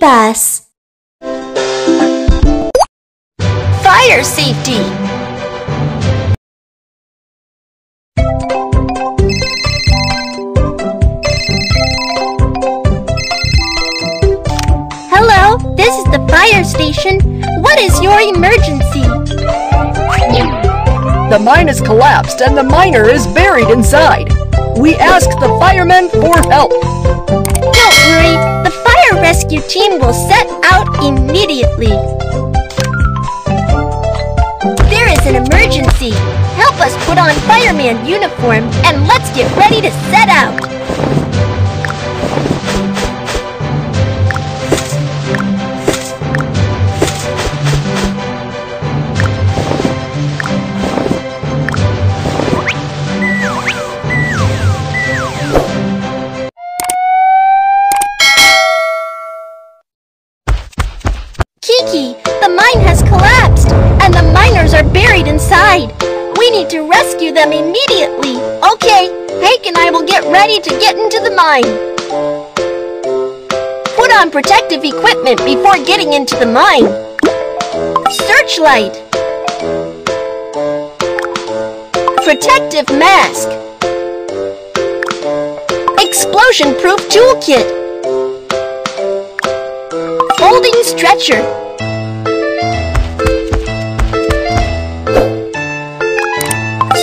bus. Fire safety. Hello, this is the fire station. What is your emergency? The mine has collapsed and the miner is buried inside. We ask the firemen for help. Don't worry, the fire rescue team will set out immediately. There is an emergency. Help us put on fireman uniform and let's get ready to set out. The mine has collapsed, and the miners are buried inside. We need to rescue them immediately. Okay, Hank and I will get ready to get into the mine. Put on protective equipment before getting into the mine. Searchlight. Protective mask. Explosion-proof toolkit. Folding stretcher.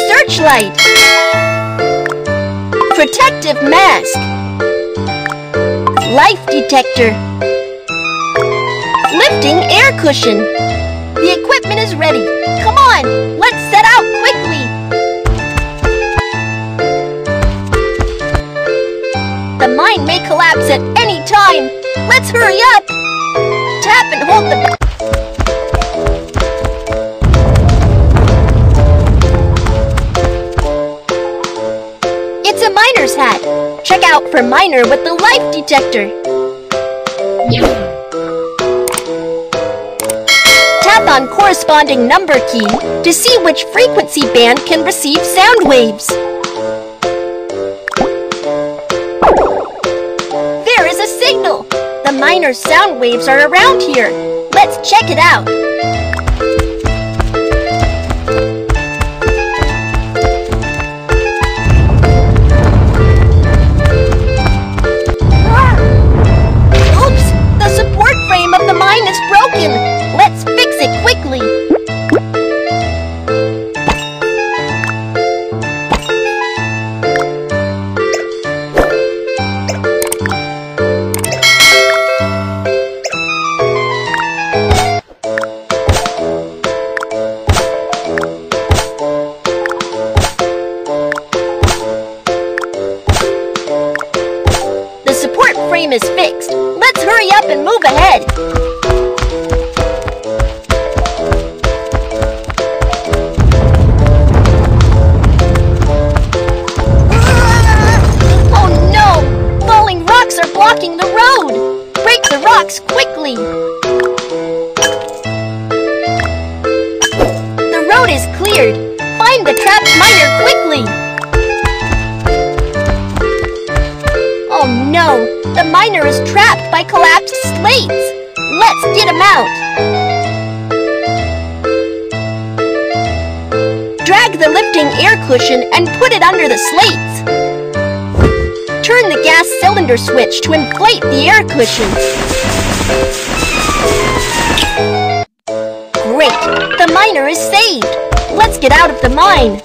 Searchlight. Protective mask. Life detector. Lifting air cushion. The equipment is ready. Come on, let's set out quickly. The mine may collapse at any time. Let's hurry up. Tap and hold the button. Miner's hat. Check out for miner with the life detector. Tap on corresponding number key to see which frequency band can receive sound waves. There is a signal. The miner's sound waves are around here. Let's check it out. Let's fix it quickly. The support frame is fixed. Let's hurry up and move ahead. Quickly. The road is cleared. Find the trapped miner quickly. Oh no, the miner is trapped by collapsed slates. Let's get him out. Drag the lifting air cushion and put it under the slates. Turn the gas cylinder switch to inflate the air cushion. Great! The miner is saved! Let's get out of the mine!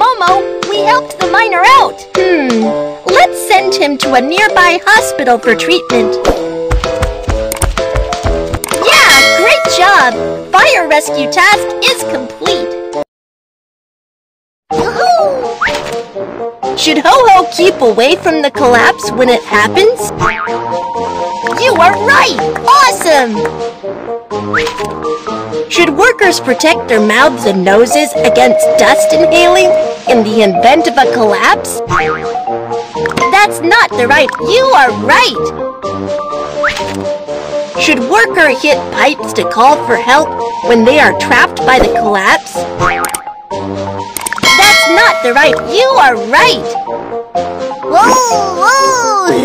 Momo, we helped the miner out! Let's send him to a nearby hospital for treatment. Yeah! Great job! Fire rescue task is complete! Should Ho-Ho keep away from the collapse when it happens? You are right! Awesome! Should workers protect their mouths and noses against dust inhaling in the event of a collapse? That's not the right... You are right! Should workers hit pipes to call for help when they are trapped by the collapse? Not the right. You are right. Whoa, whoa.